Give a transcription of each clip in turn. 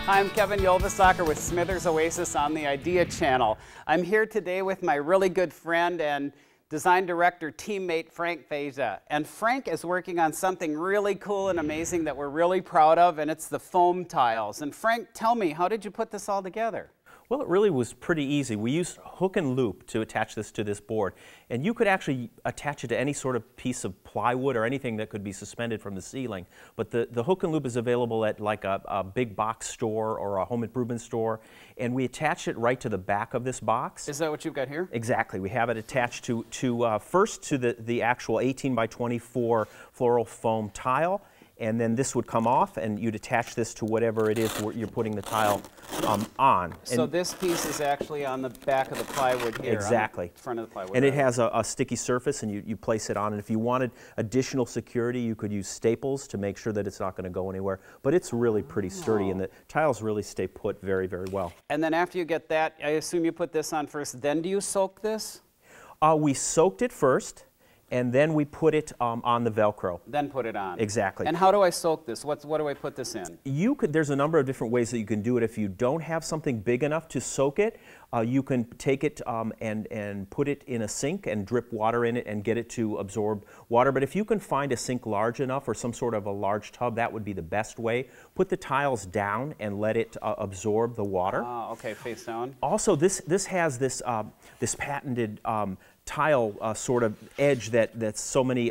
Hi, I'm Kevin Ylvisaker with Smithers Oasis on the Idea Channel. I'm here today with my really good friend and design director teammate Frank Feysa. And Frank is working on something really cool and amazing that we're really proud of, and it's the foam tiles. And Frank, tell me, how did you put this all together? Well, it really was pretty easy. We used hook and loop to attach this to this board, and you could actually attach it to any sort of piece of plywood or anything that could be suspended from the ceiling. But the hook and loop is available at like a big box store or a home improvement store, and we attach it right to the back of this box. Is that what you've got here? Exactly. We have it attached to the actual 18 by 24 floral foam tile. And then this would come off, and you'd attach this to whatever it is you're putting the tile on. So and this piece is actually on the back of the plywood here. Exactly. Front of the plywood. And right. It has a sticky surface, and you place it on. And if you wanted additional security, you could use staples to make sure that it's not going to go anywhere. But it's really pretty sturdy, and the tiles really stay put very, very well. And then after you get that, I assume you put this on first. Then do you soak this? We soaked it first. And then we put it on the Velcro. Then put it on. Exactly. And how do I soak this? What do I put this in? You could. There's a number of different ways that you can do it. If you don't have something big enough to soak it, you can take it and put it in a sink and drip water in it and get it to absorb water. But if you can find a sink large enough or some sort of a large tub, that would be the best way. Put the tiles down and let it absorb the water. Okay, face down. Also, this has this patented tile sort of edge that so many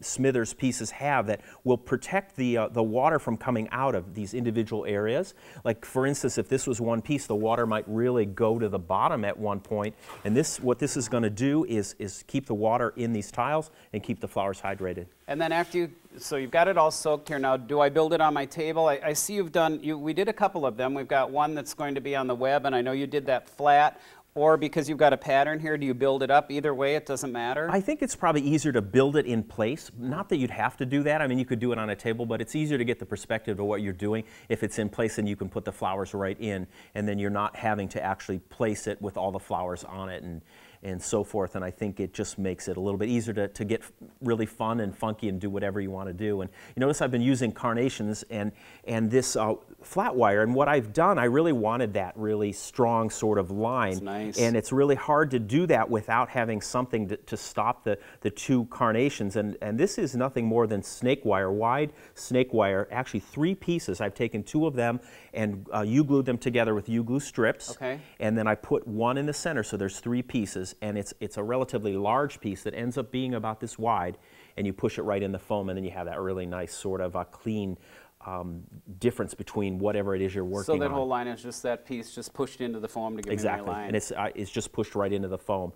Smithers pieces have that will protect the water from coming out of these individual areas. Like for instance, if this was one piece, the water might really go to the bottom at one point. And what this is going to do is keep the water in these tiles and keep the flowers hydrated. And then after so you've got it all soaked here now, do I build it on my table? I see you've we did a couple of them. We've got one that's going to be on the web, and I know you did that flat. Or because you've got a pattern here, do you build it up? Either way, it doesn't matter? I think it's probably easier to build it in place. Not that you'd have to do that. I mean, you could do it on a table, but it's easier to get the perspective of what you're doing. If it's in place, then you can put the flowers right in, and then you're not having to actually place it with all the flowers on it and so forth. And I think it just makes it a little bit easier to get really fun and funky and do whatever you want to do. And you notice I've been using carnations and this flat wire. And what I've done, I really wanted that really strong sort of line. That's nice. And it's really hard to do that without having something to stop the two carnations. And this is nothing more than snake wire, wide snake wire, actually 3 pieces. I've taken 2 of them and U-glued them together with U-glue strips. Okay. And then I put one in the center, so there's 3 pieces. And it's a relatively large piece that ends up being about this wide, and you push it right in the foam, and then you have that really nice sort of a clean difference between whatever it is you're working on. So that whole line is just that piece just pushed into the foam to give exactly. You a line. And it's just pushed right into the foam.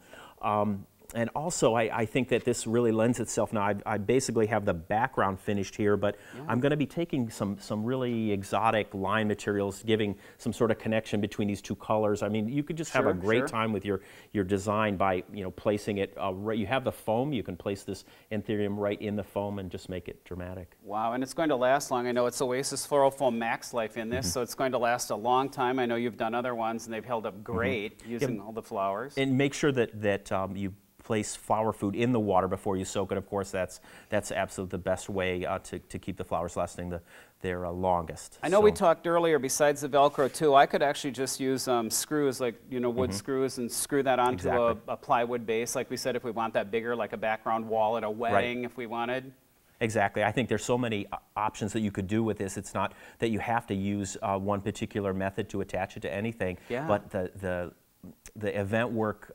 And also, I think that this really lends itself. Now, I basically have the background finished here, but yeah. I'm going to be taking some really exotic line materials, giving some sort of connection between these two colors. I mean, you could just have a great time with your design by placing it. Right, you have the foam. You can place this anthurium right in the foam and just make it dramatic. Wow, and it's going to last long. I know it's Oasis Floral Foam Max Life in this, so it's going to last a long time. I know you've done other ones, and they've held up great using all the flowers. And make sure that you place flower food in the water before you soak it. Of course, that's absolutely the best way to keep the flowers lasting their longest. I know we talked earlier, besides the Velcro too, I could actually just use screws, like wood screws, and screw that onto a plywood base, like we said, if we want that bigger, like a background wall at a wedding if we wanted. Exactly. I think there's so many options that you could do with this. It's not that you have to use one particular method to attach it to anything, but the event work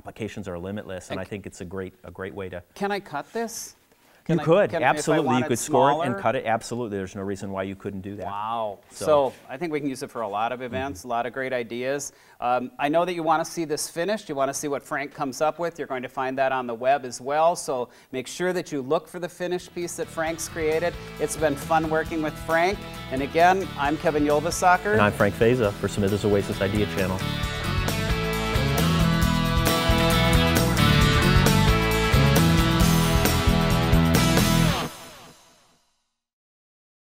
applications are limitless, and I think it's a great way to. Can I cut this? Can I, absolutely. You could score it and cut it. Absolutely. There's no reason why you couldn't do that. Wow. So I think we can use it for a lot of events, a lot of great ideas. I know that you want to see this finished. You want to see what Frank comes up with. You're going to find that on the web as well. So make sure that you look for the finished piece that Frank's created. It's been fun working with Frank. And again, I'm Kevin Ylvisaker. And I'm Frank Feysa for Smithers Oasis Idea Channel.